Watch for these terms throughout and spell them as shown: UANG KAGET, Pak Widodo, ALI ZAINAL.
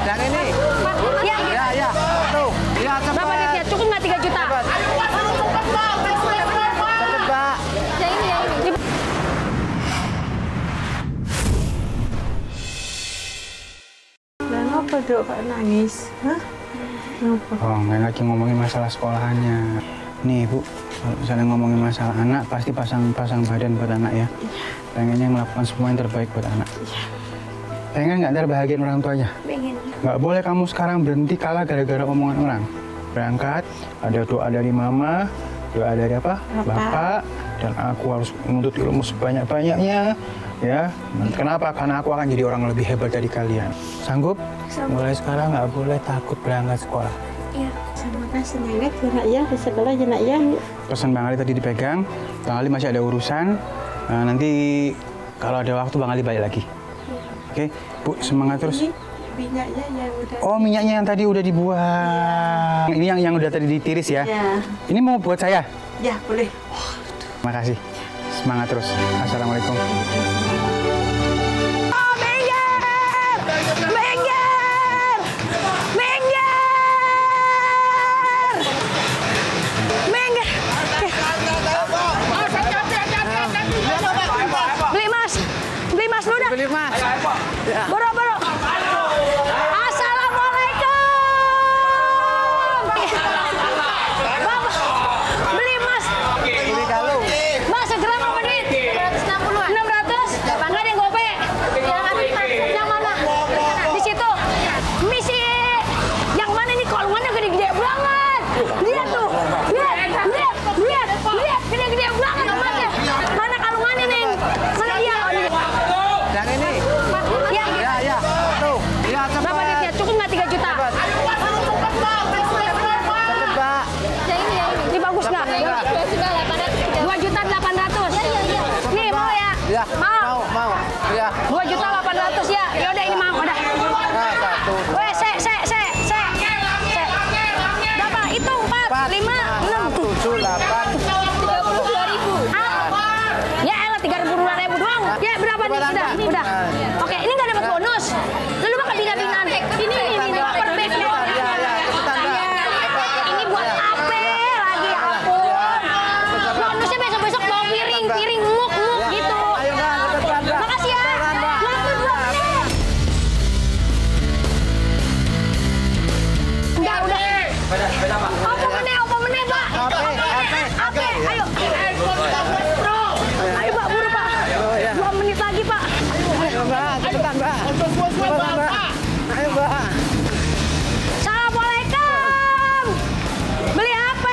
Yang ini. Pak, ya. Ya, ya. Tuh, ya, coba. Bapak lihat, cukup nggak 3 juta? Coba. Coba. Yang ini, yang ini. Dan apa dok, Pak nangis? Hah? Oh, nggak lagi ngomongin masalah sekolahannya. Nih, Bu, kalau misalnya ngomongin masalah anak, pasti pasang-pasang badan buat anak ya. Pengennya melakukan semua yang terbaik buat anak. Pengen nggak ada bahagian orang tuanya? Pengen. Nggak boleh kamu sekarang berhenti kalah gara-gara omongan orang. Berangkat, ada doa dari mama, doa dari apa? Bapak. Dan aku harus menuntut ilmu sebanyak-banyaknya. Ya, kenapa? Karena aku akan jadi orang lebih hebat dari kalian. Sanggup? Sanggup. Mulai sekarang nggak boleh takut berangkat sekolah. Iya, terima kasih banget ya, di sekolah jenak ya. Pesan Bang Ali tadi dipegang, Bang Ali masih ada urusan. Nah, nanti kalau ada waktu Bang Ali balik lagi. Oke, Bu, semangat terus. Minyaknya yang udah... Oh, minyaknya yang tadi udah dibuang. Ya. Ini yang udah tadi ditiris ya? Ya. Ini mau buat saya? Ya, boleh. Oh, terima kasih. Semangat terus. Assalamualaikum. Oh, minggir! Minggir! Minggir! Minggir! Beli mas! Beli mas lu dah! Beli mas! Boro-boro! Assalamualaikum! Bapak! Beli mas! Beli kalung! Mas, segera mau menit! 660-an? 600? Bangga deh, gope! Yang mana? Di situ! Misi! Yang mana nih? Kolongannya gede-gede banget! Lihat tuh! Lihat! Lihat! Lihat! Lihat! Gede-gede banget! Mana kalungannya, Neng? Mana dia? Yang ini? Ya, ya, ya. Tuh, ya, coba. Bapak lihat, cukup nggak 3 juta? Coba. Coba. Yang ini, yang ini. Ini bagus nggak? 2.800.000. Nih, mau ya? Ya. Mau. Mau, ya. 2.800.000 ya. Ya udah, ini mau. Udah. Nah, satu. Weh, se. Bapak, hitung. 4, 5, 6, 7, 8, 32.000. Ya, elah 32.000 doang. Ya, berapa nih? Udah. Oke, ini nggak dapat bonus. Lalu bakal bina-binaan. Ini dapat bonus. Ini buat apa lagi? Ampun. Bonusnya besok-besok bawa piring-piring muk-muk gitu. Makasih ya. Enggak, udah. Apa meneh, Pak? Apa? Ayo. Ayo, Pak, buru, Pak. 2 menit lagi, Pak. Ayo, Mbak. Cepetan, Mbak. Cepetan, Mbak. Ayo, Mbak. Assalamualaikum. Beli HP.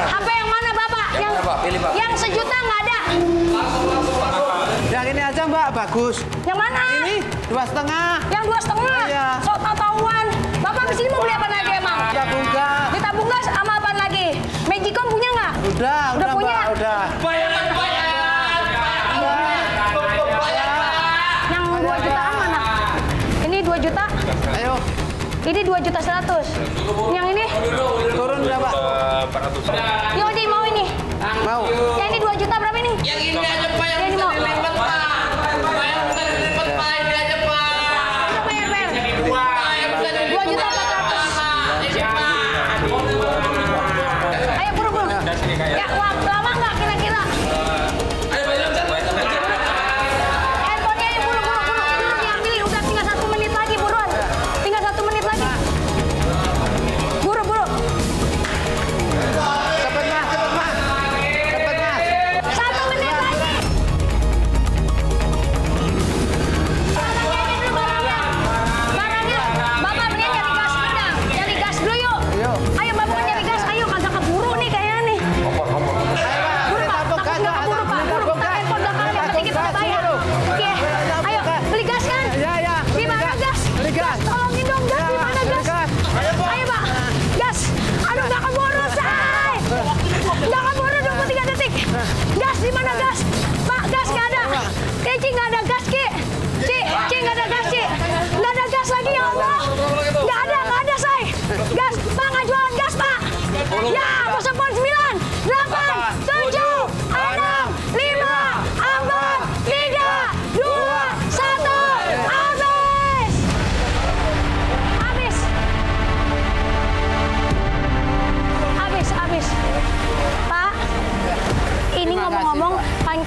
HP yang mana, Bapak? Yang 1 juta nggak ada. Yang ini aja, Mbak. Bagus. Yang mana? Ini 2,5. Yang 2,5? Iya. So, tau-tauan. Bapak kesini mau beli apa lagi, emang? Ditabung gas. Ditabung gas sama apa lagi? Magicom punya nggak? Udah punya? Mbak, udah. Bayar. Yang 2 jutaan mana? Ini 2 juta? Ayo. Ini 2.100.000. Yang ini? Turun berapa? 400. Yodi, mau ini? Mau. Yang ini 2 juta berapa ini? Yang ini aja, Pak. Yang ini mau. Cepat, Mas. 1 menit lagi.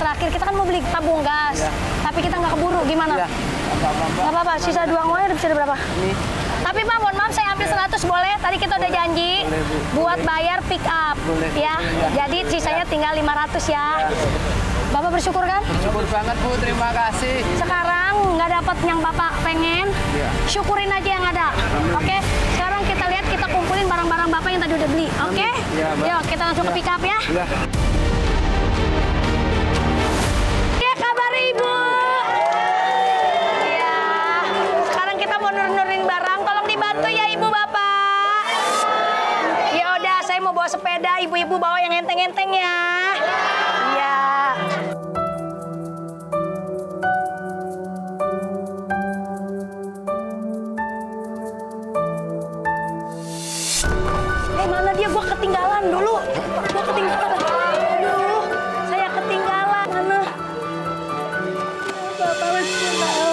terakhir, kita kan mau beli tabung gas, ya. Tapi kita nggak keburu, gimana? Ya. Nggak apa-apa, sisa 2 uangnya udah bisa berapa? Ini. Tapi Pak, mohon maaf, saya ambil 100 boleh? Tadi kita udah janji buat bayar pick up, ya. Jadi sisanya tinggal 500 ya. Bapak bersyukur kan? Bersyukur banget Bu, terima kasih. Sekarang nggak dapat yang Bapak pengen, syukurin aja yang ada, oke? Sekarang kita lihat, kita kumpulin barang-barang Bapak yang tadi udah beli, oke? Yuk, kita langsung ke pick up ya. Ya, kabar Ibu. Ya, sekarang kita mau nur-nurin barang, tolong dibantu ya Ibu Bapak. Ya udah, saya mau bawa sepeda, Ibu-ibu bawa yang enteng-enteng ya. Dia gua ketinggalan dulu. Gua ketinggalan. Aduh, saya ketinggalan. Mana? Bapak wes kenal.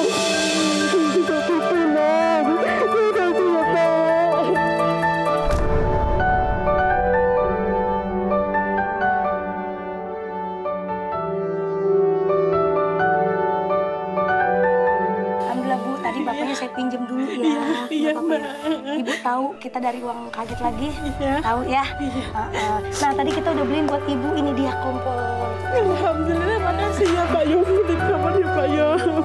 Alhamdulillah Bu, tadi bapaknya saya pinjam dulu ya. Iya, Ibu tahu kita dari uang kaget lagi, tahu ya. Nah tadi kita udah beliin buat Ibu, ini dia kompor. Alhamdulillah, makasih ya Pak Yom, terima kasih Pak Yom.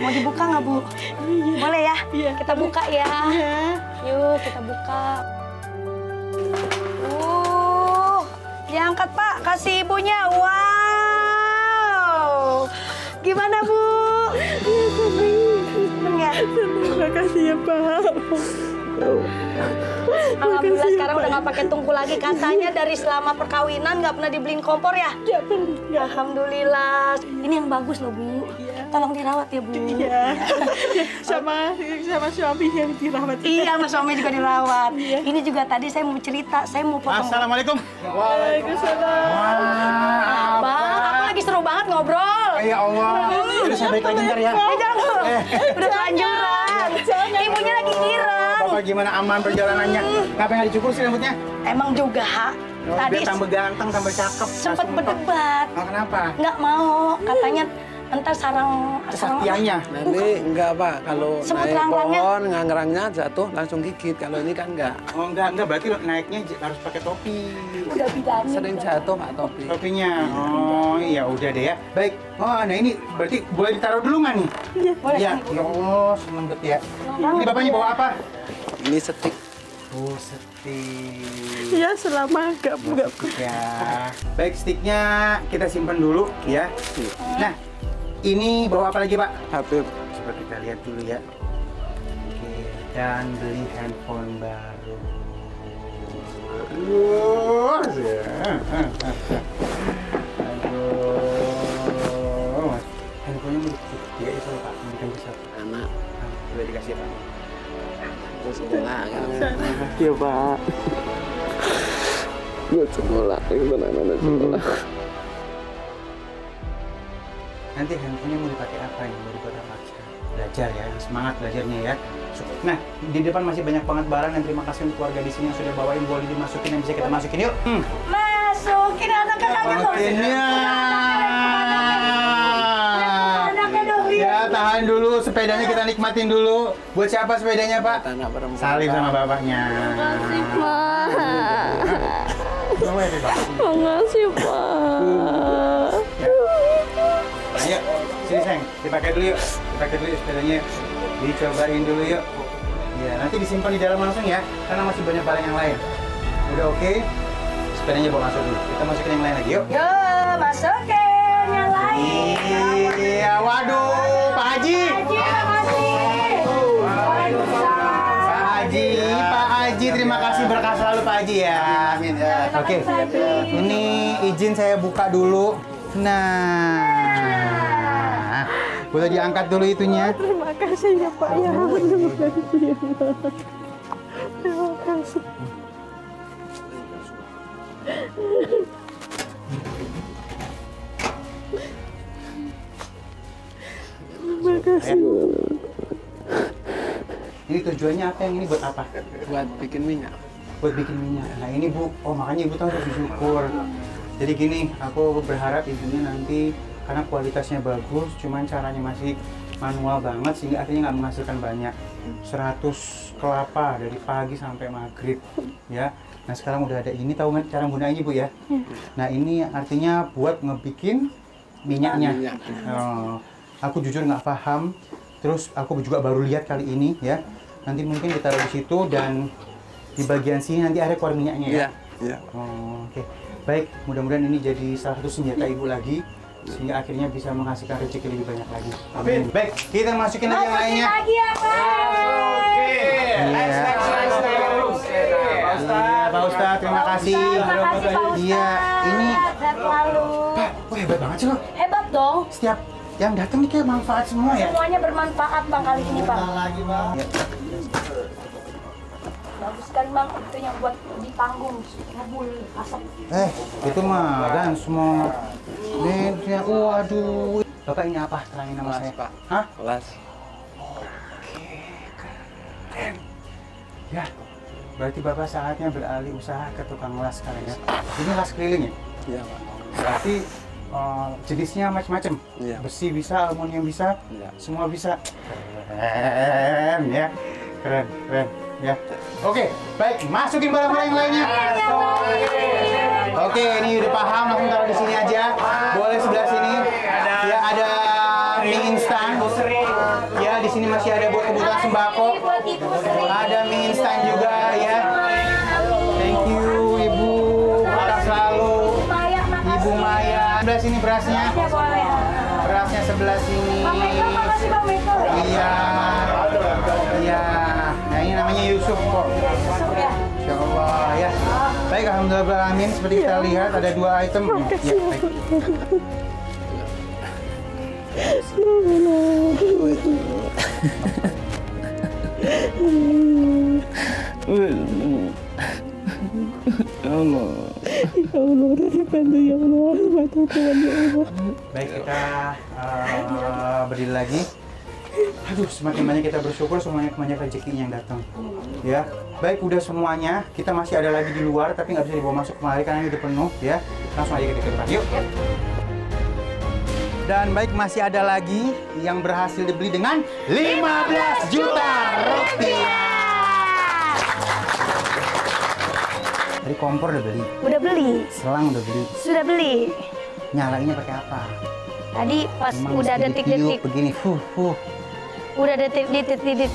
Mau dibuka nggak Bu? Boleh ya? Kita buka ya. Yuk kita buka. Diangkat Pak, kasih Ibunya. Wow, gimana Bu? Terima kasih ya Pak. Alhamdulillah sekarang udah nggak pakai tungku lagi. Katanya dari selama perkawinan nggak pernah dibeliin kompor ya? Nggak pernah. Alhamdulillah. Ini yang bagus loh Bu. Tolong dirawat ya Bu. Iya. Sama suami yang dirawat. Iya, sama suami juga dirawat. Ini juga tadi saya mau cerita, saya mau potong. Assalamualaikum. Waalaikumsalam. Bang, aku lagi seru banget ngobrol. Ya Allah. Terus saya balik lagi ntar ya. Udah kelanjuran. Ibunya lagi girang. Bapak gimana, aman perjalanannya? Ngapain nggak dicukur sih rambutnya? Emang juga, ha? Tadi tambah ganteng, tambah cakep. Sempet berdebat. Kenapa? Nggak mau, katanya entar sarang... Kesaktiannya? Nanti enggak, Pak. Kalau naik pohon, ngangrangnya jatuh, langsung gigit. Kalau ini kan enggak. Oh, enggak. Berarti naiknya harus pakai topi. Udah bilangin. Sering jatuh, Pak, topi. Topinya. Oh, iya udah deh ya. Baik. Oh, nah ini berarti boleh ditaruh dulu nggak nih? Iya, boleh. Ya, Allah, seneng banget ya. Ini Bapaknya bawa apa? Ini setik. Oh, setik. Ya, selama enggak. Ya. Baik, stiknya kita simpan dulu, ya. Nah. Ini bawa apa lagi Pak? HP. Coba kita lihat dulu ya. Oke, dan beli handphone baru. Aduh, ya. Aduh. Handphonenya udah tiga itu Pak, bukan besar. Anak, boleh dikasih Pak. Terus pulang. Iya Pak. Gue sekolah, itu anak-anak sekolah. Nanti handphonenya mau dipakai apa ini? Mau dipakai apa? Belajar ya, semangat belajarnya ya. Nah, di depan masih banyak banget barang dan terima kasih untuk keluarga di sini yang sudah bawain, boleh dimasukin yang bisa kita masukin yuk. Masukin anaknya lagi loh. Ya, tahan dulu sepedanya, kita nikmatin dulu. Buat siapa sepedanya Pak? Salim sama bapaknya. Makasih Pak. Makasih Pak. Ayo, sini Seng, dipakai dulu yuk. Dipakai dulu sepedanya, dicobain dulu yuk. Ya, nanti disimpan di dalam langsung ya, karena masih banyak barang yang lain. Udah oke? Sepedanya bawa masuk dulu. Kita masukin yang lain lagi yuk. Yo, masukin yang lain. Iya, waduh, Pak Haji. Pak Haji, terima kasih, berkah selalu Pak Haji ya. Amin ya. Oke, ini izin saya buka dulu. Nah, boleh diangkat dulu itunya. Terima kasih ya Pak ya. Terima kasih. Terima kasih. Ini tujuannya apa yang ini buat apa? Buat bikin minyak. Nah ini Bu, oh makanya Ibu tahu harus bersyukur. Jadi gini, aku berharap ibunya nanti karena kualitasnya bagus, cuman caranya masih manual banget sehingga akhirnya nggak menghasilkan banyak. 100 kelapa dari pagi sampai maghrib, ya. Nah sekarang udah ada ini, tahu nggak cara gunainnya Bu ya? Nah ini artinya buat ngebikin minyaknya. Oh, aku jujur nggak paham, terus aku juga baru lihat kali ini ya. Nanti mungkin ditaruh di situ dan di bagian sini nanti ada keluar minyaknya ya? Iya. Oh, oke. Baik, mudah-mudahan ini jadi salah satu senjata ibu lagi, sehingga akhirnya bisa menghasilkan rezeki lebih banyak lagi. Amin. Baik, kita masukin lagi yang lainnya. Masukin lagi ya, Pak Ustadz, terima kasih. Terima kasih Pak Ustadz. Iya, ini Pak, wah hebat banget sih lo. Hebat dong. Setiap yang datang nih kayak manfaat semua ya. Semuanya bermanfaat Bang kali ini Pak. Lagi Bang. Bagus kan Bang, itu yang buat ditanggung, ngebul asap. Itu mah kan semua. Ini, waduh. Bapak ini apa? Terangin nama saya. Pak. Hah? Kelas. Oke, keren. Ya, berarti Bapak saatnya beralih usaha ke tukang las sekarang ya. Ini las keliling ya? Iya Pak. Berarti jenisnya macam-macam? Iya. Besi bisa, aluminium bisa, ya. Semua bisa. Keren ya, keren, keren ya. Oke, baik, masukin barang-barang yang lainnya. Oke, ini udah paham, langsung taruh di sini aja. Boleh sebelah sini. Ya ada mie instan. Ya di sini masih ada buat kebutuhan sembako. Ada mie instan juga ya. Thank you Ibu, maaf selalu. Ibu Maya. Sebelah sini berasnya. Berasnya sebelah sini. Iya. Iya. Nah ini namanya Yusuf kok. Insya Allah ya. Baik, alhamdulillah, amin. Seperti kita lihat ada 2 item. Ya, baik. Allah. Ya Allah, tadi bantu ya Allah, bantu Tuhan ya Allah. Baik, kita berdiri lagi. Aduh, semakin banyak kita bersyukur, semuanya banyak rezekinya yang datang. Ya, baik udah semuanya. Kita masih ada lagi di luar, tapi nggak bisa dibawa masuk kemari karena ini udah penuh. Ya, langsung aja kita ke depan. Yuk. Dan baik masih ada lagi yang berhasil dibeli dengan 15 juta rupiah. Tadi kompor udah beli. Udah beli. Selang udah beli. Sudah beli. Nyalainnya pakai apa? Tadi pas memang udah detik-detik begini. Udah detik 37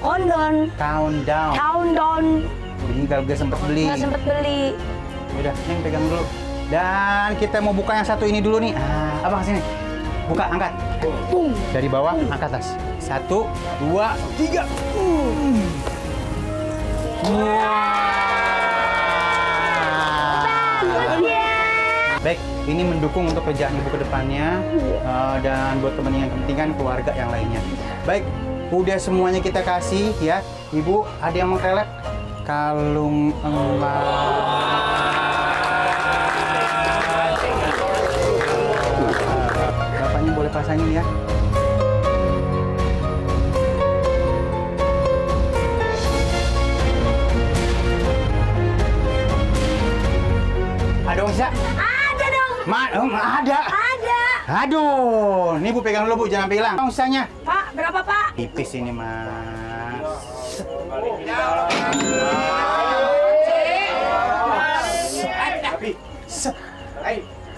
countdown. Ini kalau gak sempet beli. Gak sempet beli. Udah, Neng pegang dulu. Dan kita mau buka yang satu ini dulu nih. Ah, Abang sini. Buka, angkat. Dari bawah, angkat atas. 1, 2, 3. Baik, ini mendukung untuk kerjaan ibu ke depannya dan buat kepentingan keluarga yang lainnya. Baik, udah semuanya kita kasih ya. Ibu, ada yang mau kelek? Kalung emas. Bapaknya boleh pasangin ya. Ada dong, Zak? Ada. Ada. Aduh, ini Bu pegang dulu Bu, jangan sampai hilang. Usahanya. Pak, berapa Pak? Tipis ini Mas.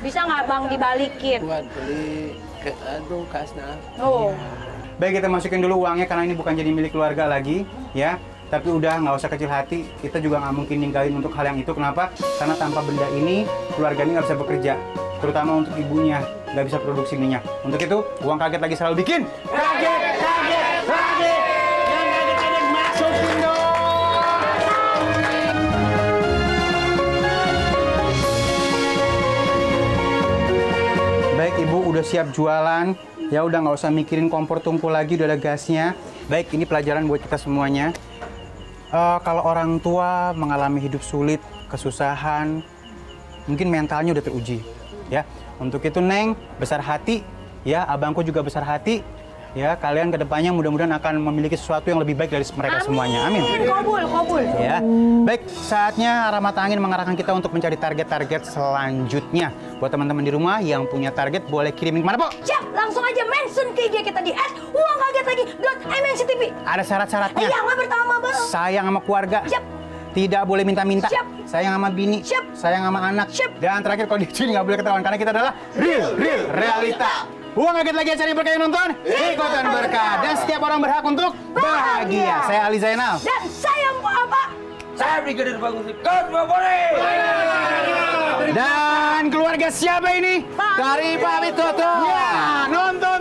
Bisa nggak Bang dibalikin? Buat beli ke aduh kasna. Oh. Baik kita masukin dulu uangnya karena ini bukan jadi milik keluarga lagi, ya. Tapi udah nggak usah kecil hati, kita juga nggak mungkin ninggalin untuk hal yang itu. Kenapa? Karena tanpa benda ini keluarga ini nggak bisa bekerja, terutama untuk ibunya nggak bisa produksi minyak. Untuk itu uang kaget lagi selalu bikin kaget, kaget, kaget. Yang kaget-kaget masukin dong. Baik Ibu udah siap jualan ya, udah nggak usah mikirin kompor tungku lagi, udah ada gasnya. Baik, ini pelajaran buat kita semuanya. Kalau orang tua mengalami hidup sulit, kesusahan, mungkin mentalnya udah teruji, ya. Untuk itu Neng besar hati, ya. Abangku juga besar hati. Ya, kalian kedepannya mudah-mudahan akan memiliki sesuatu yang lebih baik dari mereka semuanya. Amin. Kabul, kabul. Ya, baik. Saatnya rahmat angin mengarahkan kita untuk mencari target-target selanjutnya. Buat teman-teman di rumah yang punya target, boleh kirimin kemana, Pok? Siap, langsung aja mention ke IG kita di @uangkagetlagi.mnctv. Ada syarat-syaratnya. Iya, pertama bang. Sayang sama keluarga. Siap. Tidak boleh minta-minta. Siap. Sayang sama bini. Siap. Sayang sama anak. Siap. Dan terakhir kondisi nggak boleh ketahuan karena kita adalah real realita. Uang Kaget Lagi, cari berkah yang nonton, ikutan berkah. Dan setiap orang berhak untuk bahagia. Saya Ali Zainal. Dan saya Pak. Saya Brigadir Bagus. Kedua boleh. Dan keluarga siapa ini? Dari Pak Widodo. Ya, nonton.